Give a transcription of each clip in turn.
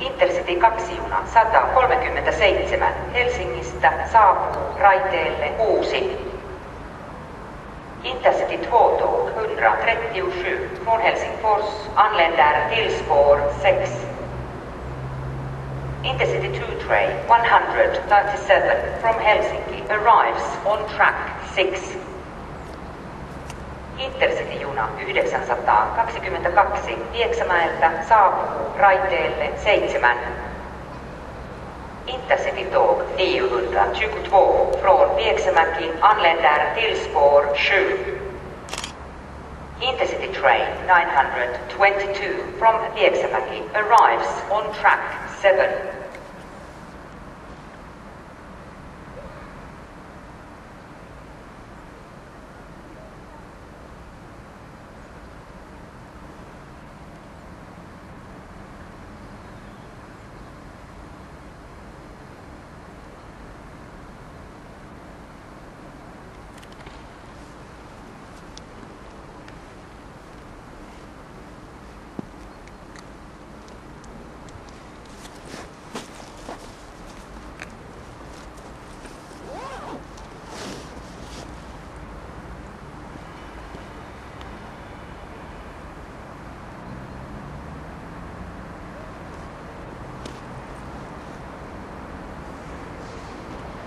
Intercity 2-juna 137 Helsingistä saapuu raiteelle Uusi. Intercity 2-tåg 137 från Helsingfors anländer till spår 6. Intercity 2-train 137 from Helsinki arrives on track 6. Intercity-juna 922 Pieksämäeltä saapuu raiteelle 7. Intercity-tåg 922 från Pieksämäki anländer till spår 7. Intercity-train 922 from Pieksämäki arrives on track 7.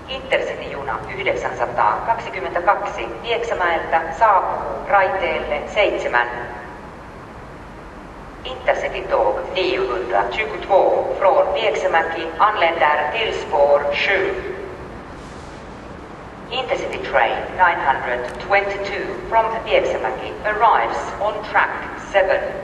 Intercity-juna 922 Pieksämäeltä saapuu raiteelle 7. Intercity-tåg 922 från Pieksämäki anländer till spår 7. Intercity-train 922 from Pieksämäki arrives on track 7.